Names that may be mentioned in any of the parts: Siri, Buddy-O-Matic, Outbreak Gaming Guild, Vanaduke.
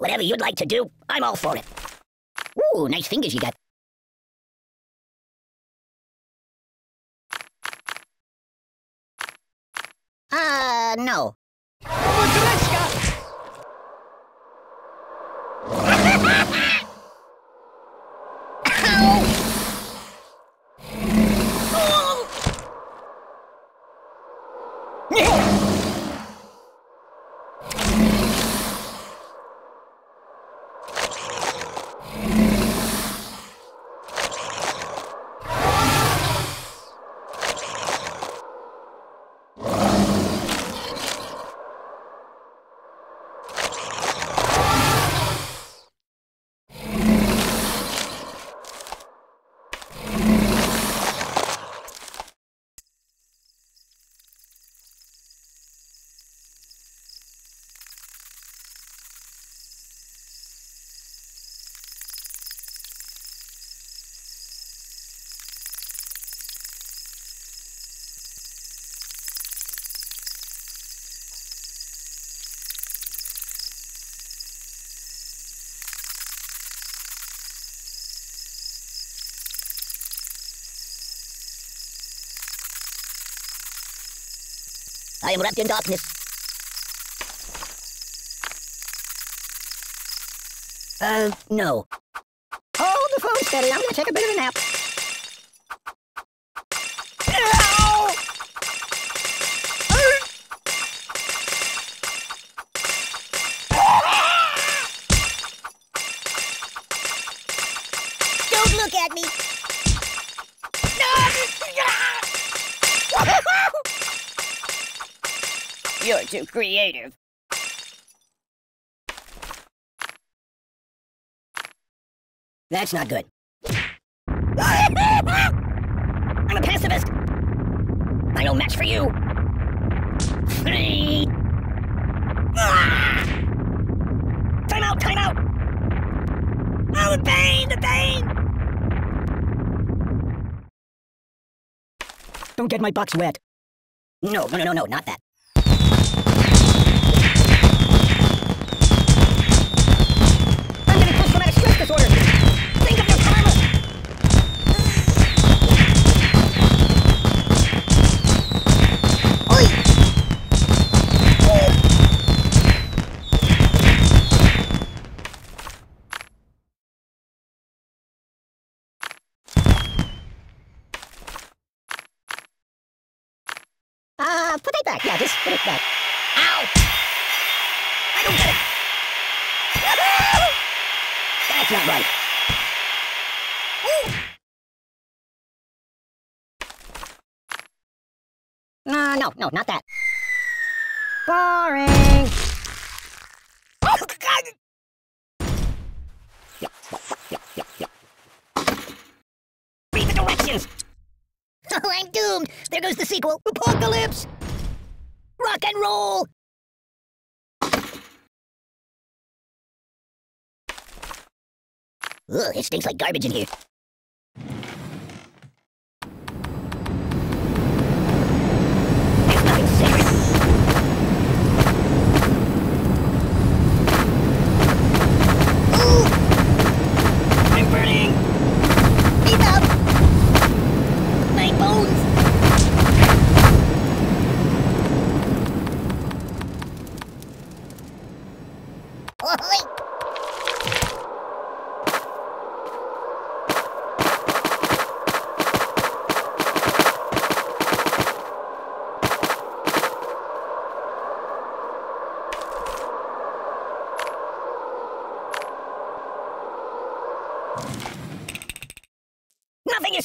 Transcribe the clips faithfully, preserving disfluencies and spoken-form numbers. Whatever you'd like to do, I'm all for it. Ooh, nice fingers you got. Uh, no. I am wrapped in darkness. Uh, no. Hold the phone steady, I'm gonna take a bit of a nap. Don't look at me! You're too creative. That's not good. I'm a pacifist! I don't match for you! Time out! Time out! Oh, the pain! The pain! Don't get my box wet. No, no, no, no, not that. Uh, put it back. Yeah, just put it back. Ow! I don't get it! That's not right. Ooh. Uh, no, no, not that. Boring! Oh, God! Yeah, yeah, yeah, yeah. Read the directions! Oh, I'm doomed! There goes the sequel! Apocalypse! Rock and roll! Ugh, it stinks like garbage in here. Nothing is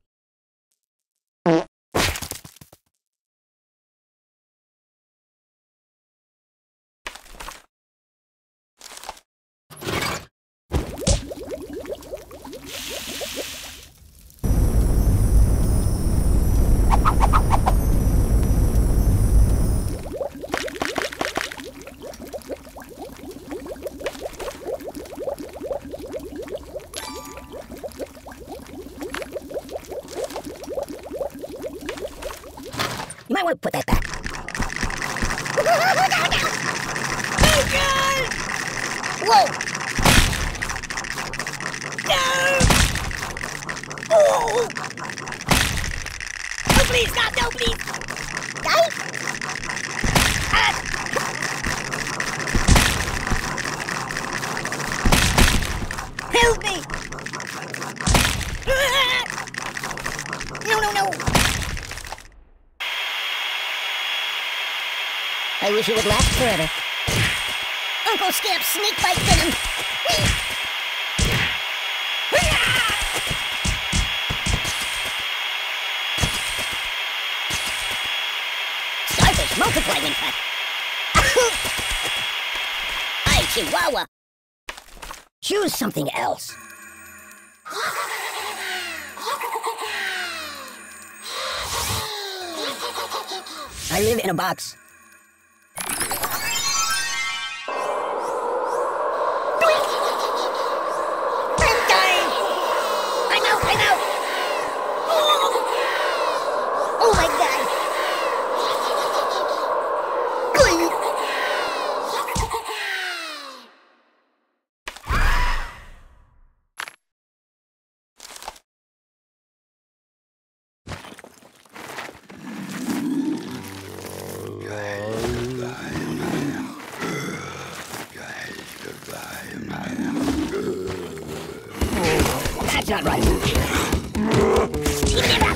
might want to put that back. Whoa! No! Oh! Oh, please, God, no, please! Don't! Ah! Help me! No, no, no! I wish it would last forever. Uncle Scamp's snake bite venom! Starfish multiply when cut! Hi, Chihuahua! Choose something else. I live in a box. Not right. Give up.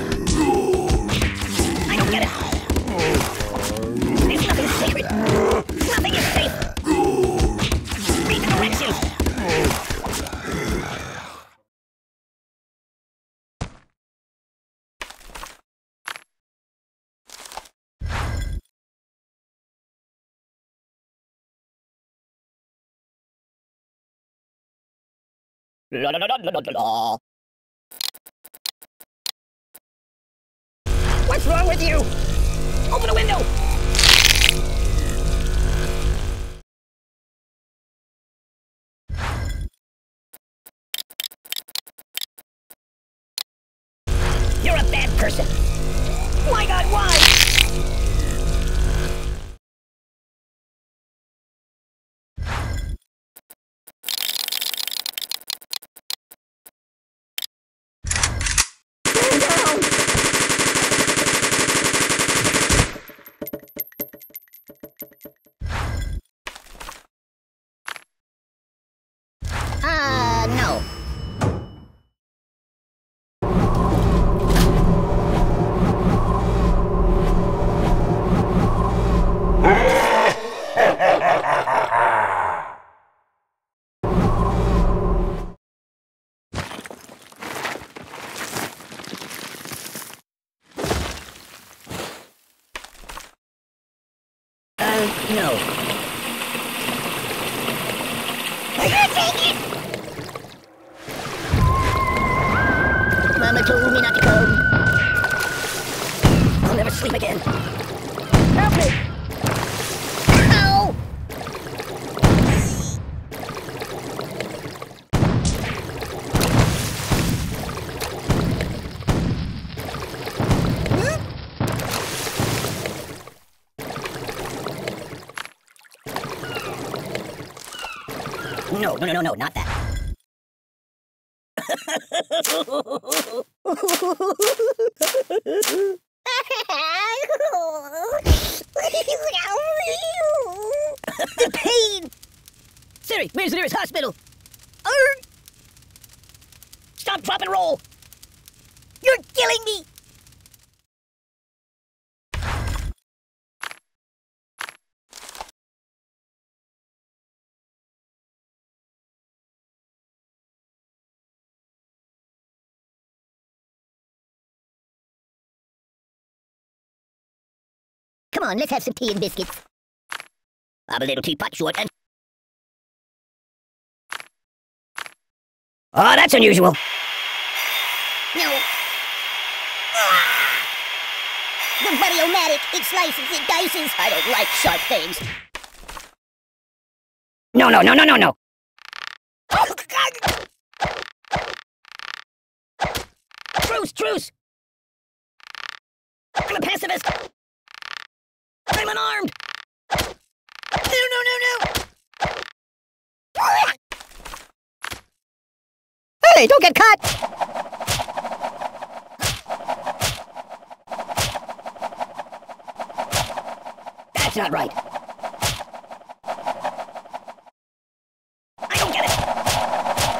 I don't get it. There's nothing sacred. Nothing is safe. Read the directions. La la la la la la. What's wrong with you? Open a window! You're a bad person! My God, why? No. I can't take it! Mama told me not to go. I'll never sleep again. Help me! Ow! No, no, no, no, not that. The pain! Siri, where's the nearest hospital? Urgh. Stop, drop, and roll! You're killing me! Come on, let's have some tea and biscuits. I'm a little teapot short and... Oh, that's unusual. No. Ah! The Buddy-O-Matic, it slices, it dices. I don't like sharp things. No, no, no, no, no, no. Oh, God. Truce, truce. I'm a pacifist. I'm unarmed! No, no, no, no! Hey, don't get caught! That's not right. I don't get it.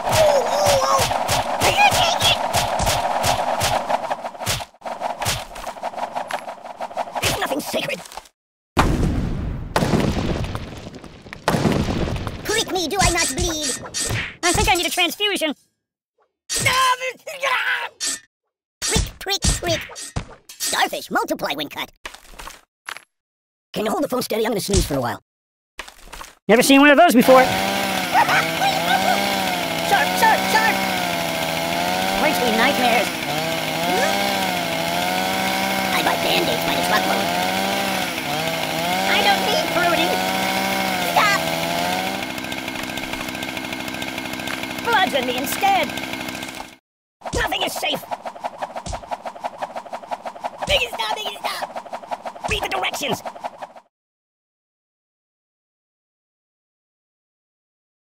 Oh, oh, oh! I can't take it! There's nothing sacred. Click me, do I not bleed? I think I need a transfusion. Quick, quick, quick. Starfish, multiply when cut. Can you hold the phone steady? I'm gonna sneeze for a while. Never seen one of those before. Sharp, sharp, sharp! Brings me nightmares. I buy Band-Aids by the truckload. I don't need brooding. Stop! Bludgeon me instead. Nothing is safe. Biggie stop, biggie stop! Read the directions.